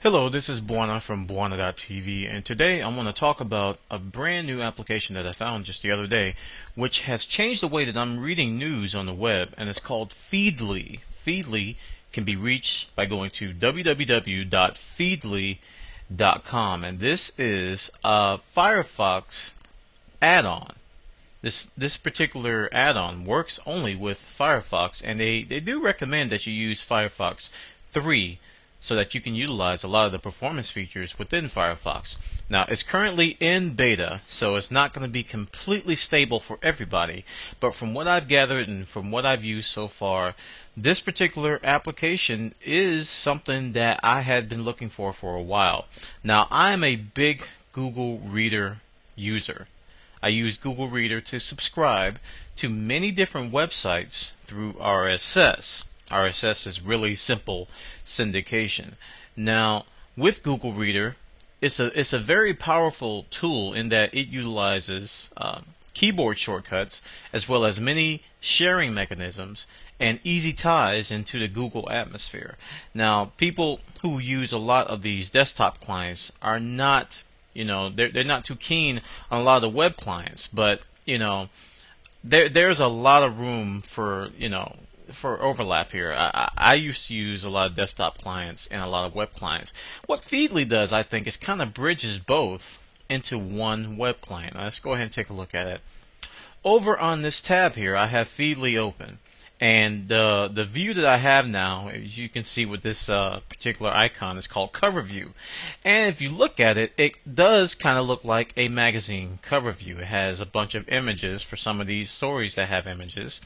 Hello, this is Bwana from Bwana.tv, and today I'm going to talk about a brand new application that I found just the other day, which has changed the way that I'm reading news on the web, and it's called Feedly. Feedly can be reached by going to www.feedly.com, and this is a Firefox add-on. This particular add-on works only with Firefox, and they do recommend that you use Firefox 3. So that you can utilize a lot of the performance features within Firefox. Now, it's currently in beta, so it's not going to be completely stable for everybody, but from what I've gathered and from what I've used so far, this particular application is something that I had been looking for a while. Now, I'm a big Google Reader user. I use Google Reader to subscribe to many different websites through RSS. RSS is really simple syndication. Now, with Google Reader, it's a very powerful tool in that it utilizes keyboard shortcuts as well as many sharing mechanisms and easy ties into the Google atmosphere. Now, people who use a lot of these desktop clients are not, they're not too keen on a lot of the web clients, but there's a lot of room for for overlap here. I used to use a lot of desktop clients and a lot of web clients. What Feedly does, I think, is kind of bridges both into one web client. Now, let's go ahead and take a look at it. Over on this tab here, I have Feedly open, and the view that I have now, as you can see with this particular icon, is called Cover View. And if you look at it, it does kind of look like a magazine cover view. It has a bunch of images for some of these stories that have images,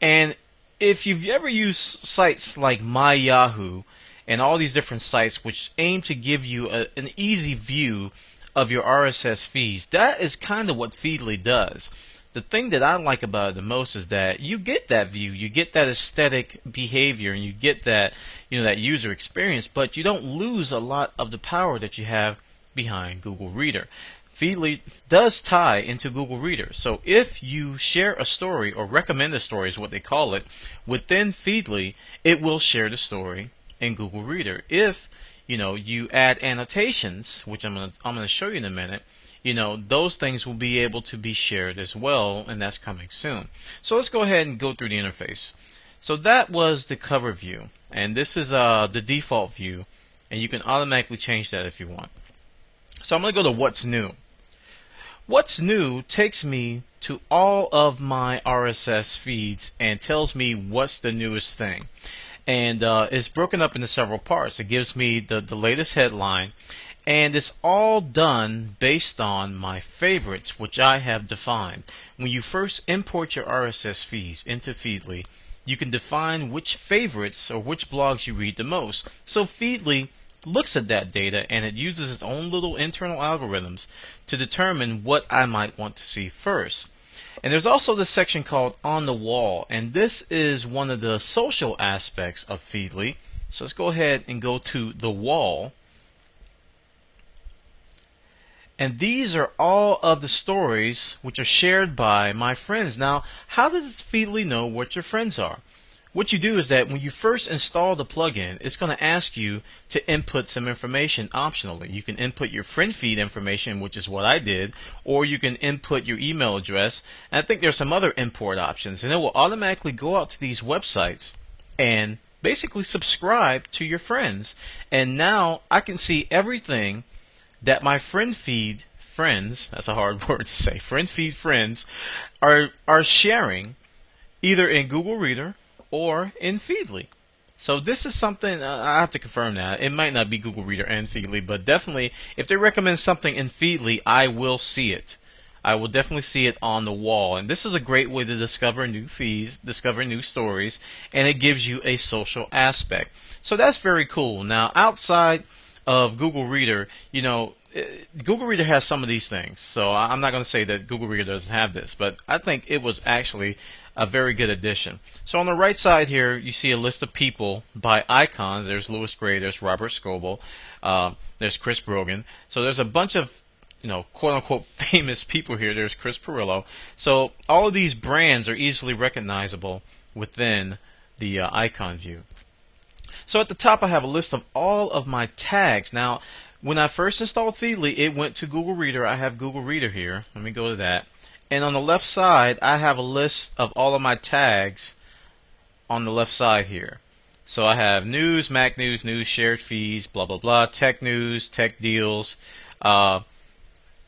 and if you've ever used sites like MyYahoo and all these different sites which aim to give you an easy view of your RSS feeds, that is kind of what Feedly does. The thing that I like about it the most is that you get that view, you get that aesthetic behavior, and you get that, that user experience, but you don't lose a lot of the power that you have behind Google Reader. Feedly does tie into Google Reader. So if you share a story, or recommend a story is what they call it, within Feedly, it will share the story in Google Reader. If you add annotations, which I'm going to show you in a minute, those things will be able to be shared as well, and that's coming soon. So let's go ahead and go through the interface. So that was the cover view, and this is the default view, and you can automatically change that if you want. So I'm going to go to What's New. What's New takes me to all of my RSS feeds and tells me what's the newest thing. And it's broken up into several parts. It gives me the latest headline, and it's all done based on my favorites, which I have defined. When you first import your RSS feeds into Feedly, you can define which favorites or which blogs you read the most. So Feedly looks at that data, and it uses its own little internal algorithms to determine what I might want to see first. And there's also this section called On the Wall, and this is one of the social aspects of Feedly. So let's go ahead and go to The Wall. And these are all of the stories which are shared by my friends. Now, how does Feedly know what your friends are? What you do is that when you first install the plugin, it's going to ask you to input some information optionally. You can input your friend feed information, which is what I did, or you can input your email address. And I think there's some other import options, and it will automatically go out to these websites and basically subscribe to your friends. And now I can see everything that my friend feed friends, that's a hard word to say, friend feed friends are sharing either in Google Reader or in Feedly. So this is something, I have to confirm that. It might not be Google Reader and Feedly, but definitely if they recommend something in Feedly, I will see it. I will definitely see it on the wall. And this is a great way to discover new feeds, discover new stories, and it gives you a social aspect. So that's very cool. Now, outside of Google Reader, Google Reader has some of these things. So I'm not going to say that Google Reader doesn't have this, but I think it was actually a very good addition. So on the right side here, you see a list of people by icons. There's Louis Gray, there's Robert Scoble, there's Chris Brogan. So there's a bunch of, quote-unquote famous people here. There's Chris Perillo. So all of these brands are easily recognizable within the icon view. So at the top I have a list of all of my tags. Now when I first installed Feedly, it went to Google Reader. I have Google Reader here. Let me go to that. And on the left side I have a list of all of my tags on the left side here. So I have news, Mac news, shared feeds, blah blah blah, tech news, tech deals,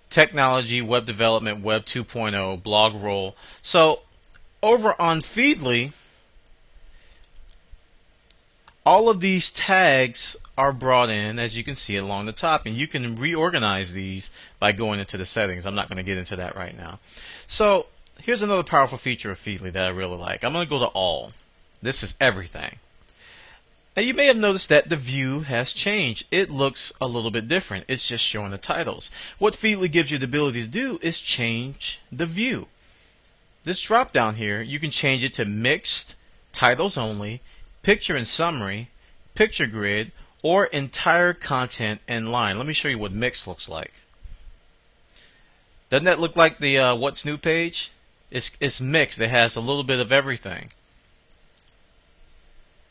technology, web development, web 2.0, blog roll. So over on Feedly, all of these tags are brought in, as you can see, along the top, and you can reorganize these by going into the settings. I'm not going to get into that right now. So here's another powerful feature of Feedly that I really like. I'm going to go to all. This is everything. Now you may have noticed that the view has changed. It looks a little bit different. It's just showing the titles. What Feedly gives you the ability to do is change the view. This drop down here, you can change it to mixed, titles only, picture and summary, picture grid, or entire content in line. Let me show you what mixed looks like. Doesn't that look like the What's New page? It's mixed. It has a little bit of everything.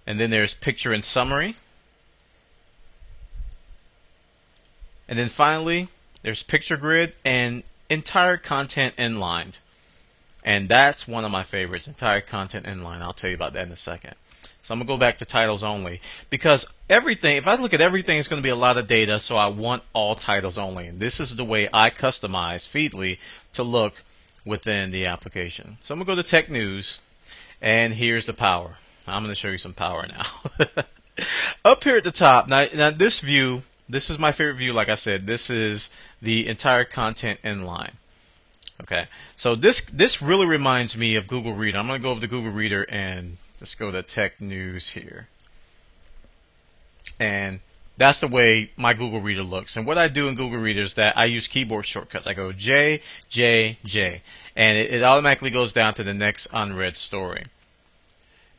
And then there's picture and summary. And then finally, there's picture grid and entire content inlined. And that's one of my favorites, entire content inline. I'll tell you about that in a second. So I'm going to go back to titles only. Because everything, if I look at everything, it's going to be a lot of data, so I want all titles only. And this is the way I customize Feedly to look within the application. So I'm going to go to Tech News, and here's the power. I'm going to show you some power now. Up here at the top, now this view, this is my favorite view, like I said. This is the entire content inline. Okay, so this really reminds me of Google Reader. I'm going to go over to Google Reader and let's go to Tech News here. And that's the way my Google Reader looks. And what I do in Google Reader is that I use keyboard shortcuts. I go J, J, J. And it automatically goes down to the next unread story.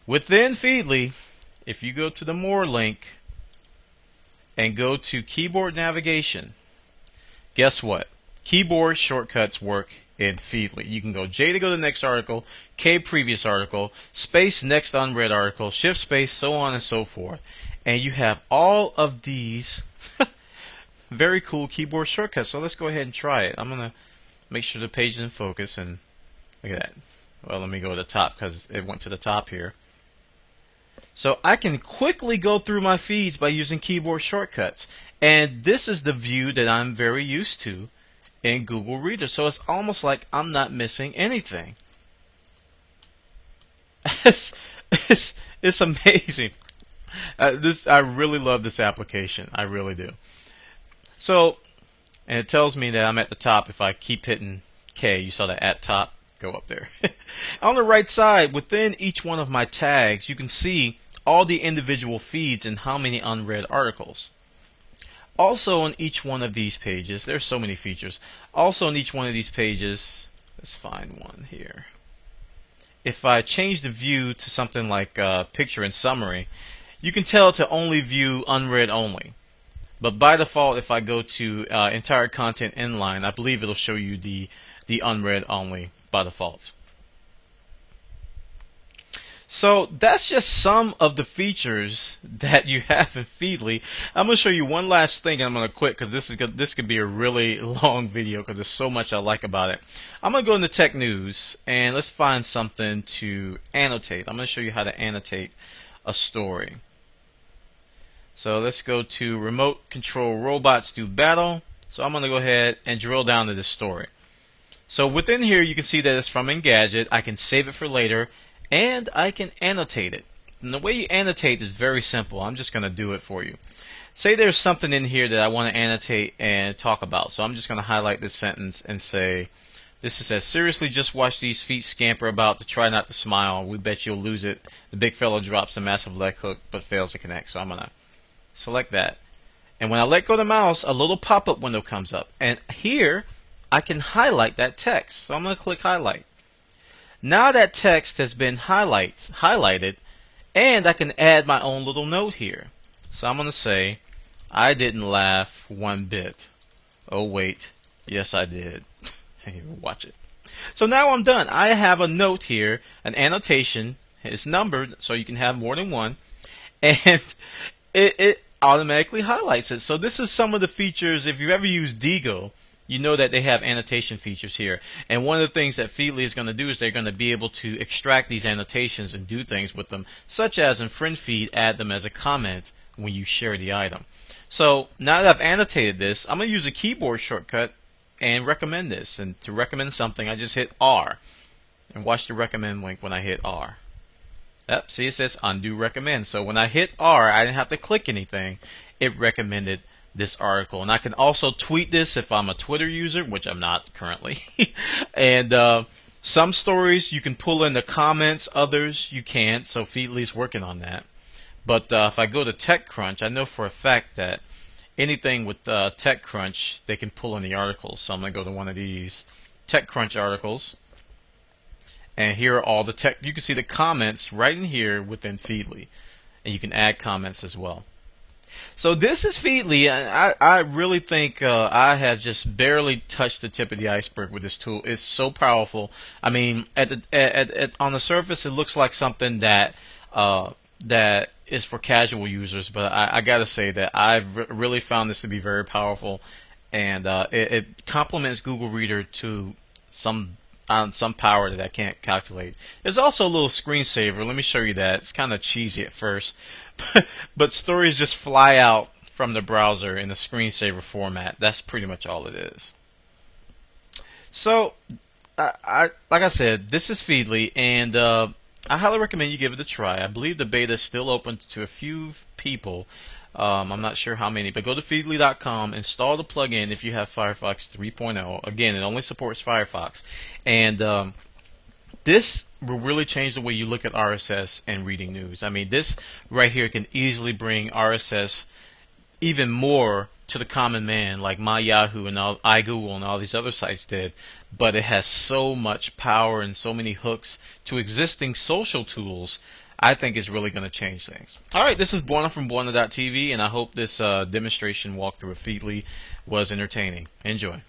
Within Feedly, if you go to the More link and go to keyboard navigation, guess what? Keyboard shortcuts work in Feedly. You can go J to go to the next article, K previous article, space next unread article, shift space, so on and so forth. And you have all of these very cool keyboard shortcuts. So let's go ahead and try it. I'm going to make sure the page is in focus, and look at that. Well, let me go to the top because it went to the top here. So I can quickly go through my feeds by using keyboard shortcuts. And this is the view that I'm very used to in Google Reader. So it's almost like I'm not missing anything. It's amazing. I really love this application. I really do. So, and it tells me that I'm at the top if I keep hitting K. You saw that at top. Go up there. On the right side, within each one of my tags, you can see all the individual feeds and how many unread articles. Also on each one of these pages, there's so many features. Also on each one of these pages, let's find one here. If I change the view to something like picture and summary, you can tell to only view unread only. But by default, if I go to entire content inline, I believe it'll show you the unread only by default. So that's just some of the features that you have in Feedly. I'm going to show you one last thing, and I'm going to quit because this could be a really long video because there's so much I like about it. I'm going to go into Tech News and let's find something to annotate. I'm going to show you how to annotate a story. So let's go to Remote Control Robots Do Battle. So I'm going to go ahead and drill down to this story. So within here, you can see that it's from Engadget. I can save it for later, and I can annotate it. And the way you annotate is very simple. I'm just going to do it for you. Say there's something in here that I want to annotate and talk about. So I'm just going to highlight this sentence and say, this says, seriously, just watch these feet scamper about to try not to smile. We bet you'll lose it. The big fellow drops a massive leg hook but fails to connect. So I'm going to select that. And when I let go of the mouse, a little pop-up window comes up. And here, I can highlight that text. So I'm going to click highlight. Now that text has been highlighted, and I can add my own little note here. So I'm going to say, I didn't laugh one bit. Oh wait, yes I did. Watch it. So now I'm done. I have a note here, an annotation. It's numbered so you can have more than one. and it automatically highlights it. So this is some of the features. If you've ever used Diigo, you know that they have annotation features here. And one of the things that Feedly is going to do is they're going to be able to extract these annotations and do things with them, such as in Friend Feed, add them as a comment when you share the item. So now that I've annotated this, I'm going to use a keyboard shortcut and recommend this. And to recommend something, I just hit R. And watch the recommend link when I hit R. Yep, see, it says undo recommend. So when I hit R, I didn't have to click anything. It recommended this article. And I can also tweet this if I'm a Twitter user, which I'm not currently. And some stories you can pull in the comments, others you can't. So Feedly's working on that. But if I go to TechCrunch, I know for a fact that anything with TechCrunch, they can pull in the articles. So I'm going to go to one of these TechCrunch articles. And here are all the tech. You can see the comments right in here within Feedly. And you can add comments as well. So this is Feedly, and I really think I have just barely touched the tip of the iceberg with this tool. It's so powerful. I mean, on the surface, it looks like something that that is for casual users, but I gotta say that I've really found this to be very powerful, and it complements Google Reader to some power that I can't calculate. There's also a little screensaver. Let me show you that. It's kind of cheesy at first, but stories just fly out from the browser in a screensaver format. That's pretty much all it is. So, like I said, this is Feedly, and I highly recommend you give it a try. I believe the beta is still open to a few people. I'm not sure how many, but go to feedly.com, install the plugin if you have Firefox 3.0. Again, it only supports Firefox. And this will really change the way you look at RSS and reading news. I mean, this right here can easily bring RSS even more to the common man, like MyYahoo and iGoogle and all these other sites did. But it has so much power and so many hooks to existing social tools. I think it's really going to change things. All right, this is Bwana from Bwana.tv, and I hope this demonstration walkthrough of Feedly was entertaining. Enjoy.